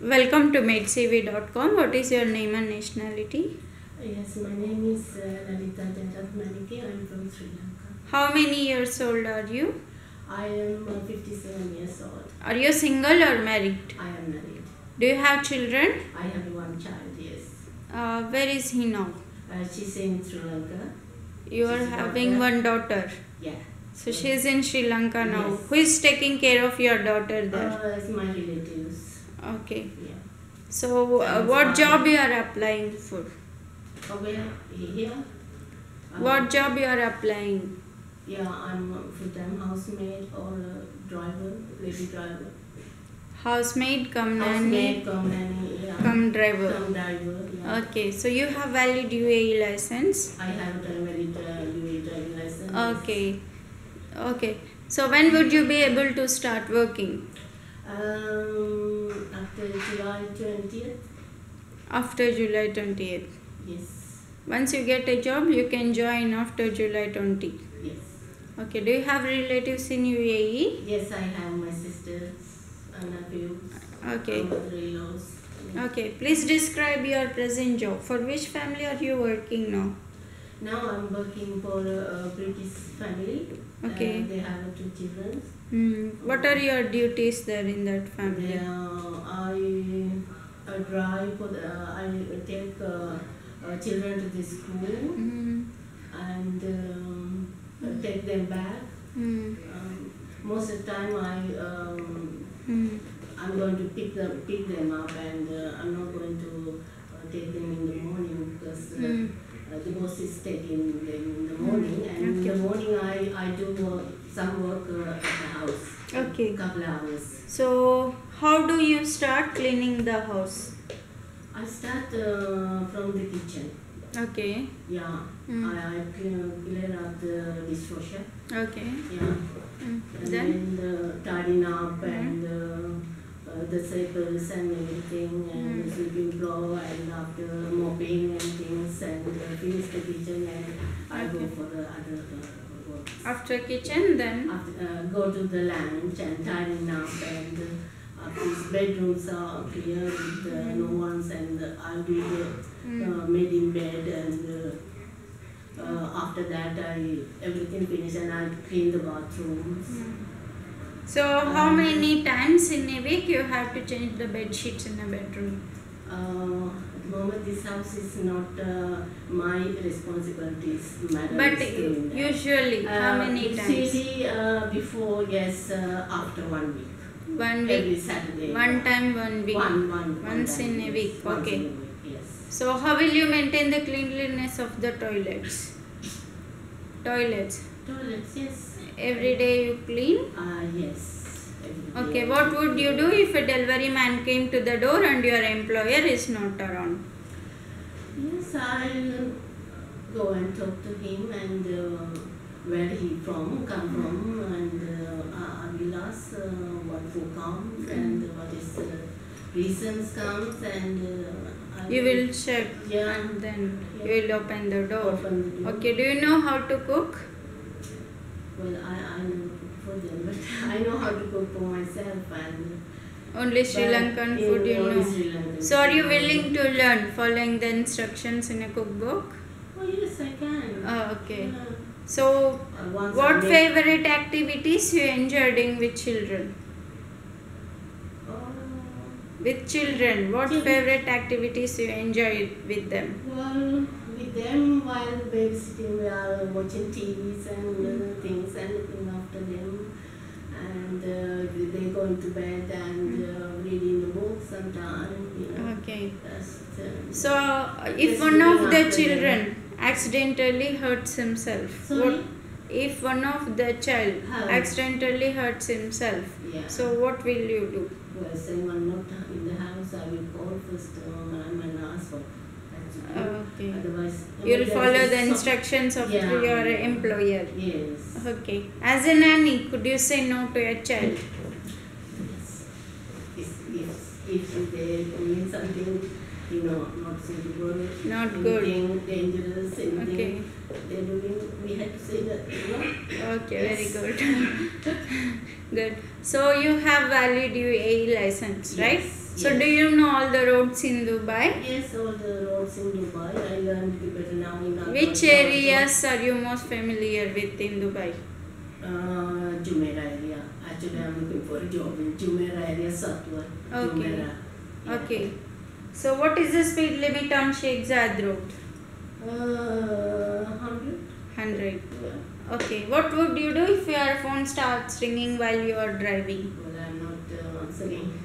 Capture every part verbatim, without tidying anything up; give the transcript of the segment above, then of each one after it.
Welcome to Maid C V dot com. What is your name and nationality? Yes, my name is uh, Lalitha Jantar. I am from Sri Lanka. How many years old are you? I am uh, fifty-seven years old. Are you single or married? I am married. Do you have children? I have one child, yes. Uh, where is he now? Uh, she is in Sri Lanka. You are having one daughter? Yeah. So yes. She is in Sri Lanka now. Yes. Who is taking care of your daughter there? Uh, it's my relatives. Okay. Yeah. So uh, what job you are applying for? Over here. Um, what job you are applying? Yeah, I'm a full-time housemaid or a driver, lady driver. Housemaid, come nanny, come nanny, yeah. Come driver. Come driver, yeah. Okay, so you have valid U A E license? I have a valid uh, U A E driving license. Okay, okay. So when would you be able to start working? Um, after July twentieth. After July twentieth? Yes. Once you get a job, you can join after July twentieth? Yes. Okay, do you have relatives in U A E? Yes, I have my sisters. Okay. Okay. Please describe your present job. For which family are you working now? Now I'm working for a British family. Okay. Uh, they have two children. Mm. What are your duties there in that family? Uh, I, I drive. For the, uh, I take uh, uh, children to the school mm. and um, mm. take them back. Mm. Um, most of the time I. Um, Mm. I'm going to pick them, pick them up and uh, I'm not going to uh, take them in the morning because uh, mm. uh, the boss is taking them in the morning and okay. in the morning I, I do work, some work uh, at the house. Okay. Couple hours. So how do you start cleaning the house? I start uh, from the kitchen. Okay. Yeah. Mm. I, I clean up the dishwasher. Okay. Yeah. Mm. And then, then uh, tidying up mm. and uh, uh, the staples and everything and mm. sweeping floor and after mopping and things and uh, finish the kitchen and I okay. go for the other uh, works. After kitchen then? After, uh, go to the lounge and tidying up and uh, these bedrooms are clear with uh, mm. no ones and uh, I'll do the mm. uh, made in bed and uh, Uh, after that, I everything finished and I clean the bathrooms. Mm. So, how um, many times in a week you have to change the bed sheets in a bedroom? Uh, at the moment, this house is not uh, my responsibilities. Madam, but uh, usually, uh, how many times? Usually, uh, before yes, uh, after one week. One week. Every Saturday. One time, one week. One, one, Once one in a week. Once okay. In a week. So how will you maintain the cleanliness of the toilets? Toilets? Toilets, yes. Every day you clean? Ah, uh, yes. Every okay, day. What would you do if a delivery man came to the door and your employer is not around? Yes, I'll go and talk to him and uh, where he from, come from and uh, I will ask uh, what food comes mm. and what is the reasons comes and uh, you will check yeah. and then yeah. you will open the door. Open the door. Okay, do you know how to cook? Well, I, I know for them, but I know how to cook for myself. And only Sri Lankan food you know. Sri Lankan. So are you willing to learn following the instructions in a cookbook? Oh yes, I can. Oh, okay. Yeah. So uh, what favorite activities you enjoy doing with children? With children, what children. favorite activities you enjoy with them? Well, with them while babysitting, we are watching T Vs and mm. things and looking after them. And uh, they go into bed and mm. uh, reading the books sometimes. You know, okay. Just, um, so, if one of the children them. accidentally hurts himself, Sorry? What, if one of the child How? accidentally hurts himself, yeah. so what will you do? Well, someone not in the house, I will call first um, and ask for okay. Otherwise, you will follow the instructions of yeah. your employer. Yes. Okay. As a nanny, could you say no to your child? Yes. Yes. yes. If they mean something, you know, not suitable, not anything good, dangerous, anything okay. they're doing, we have to say that. You know? Okay. Yes. Very good. Good. So you have valid U A E license, yes. right? Yes. So do you know all the roads in Dubai? Yes, all the roads in Dubai. I learned because now in Dubai. Which areas are you most familiar with in Dubai? Uh, Jumeirah area. Actually, I am looking for a job in Jumeirah area, Satwa. Okay. Jumeirah. Yeah. Okay. So what is the speed limit on Sheikh Zayed Road? Uh, hundred. Hundred. Yeah. Okay. What would you do if your phone starts ringing while you are driving? Well, I am not uh, answering.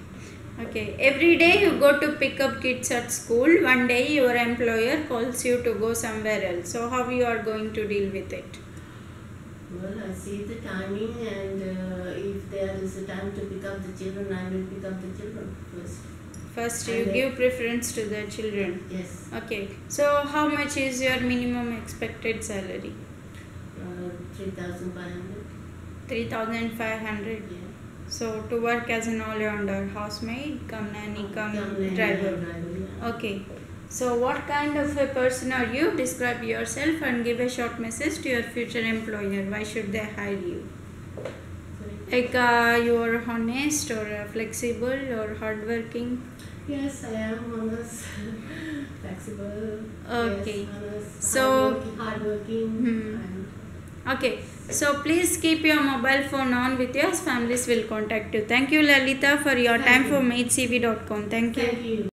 Okay. Every day you go to pick up kids at school. One day your employer calls you to go somewhere else. So how you are going to deal with it? Well, I see the timing, and uh, if there is a time to pick up the children, I will pick up the children first. First, you give preference to the children. Yes. Okay. So how much is your minimum expected salary? Uh, Three thousand five hundred. Three thousand five hundred. Yeah. So to work as an all-rounder, housemaid, come nanny, come, come driver. driver yeah. Okay. So what kind of a person are you? Describe yourself and give a short message to your future employer. Why should they hire you? Sorry. Like uh, you are honest or uh, flexible or hardworking? Yes, I am honest, flexible. Okay. Yes, honest, so hardworking. hardworking hmm. and okay. So please keep your mobile phone on with yours. Families will contact you. Thank you, Lalitha, for your Thank time you. for Maid C V dot com. Thank you. Thank you.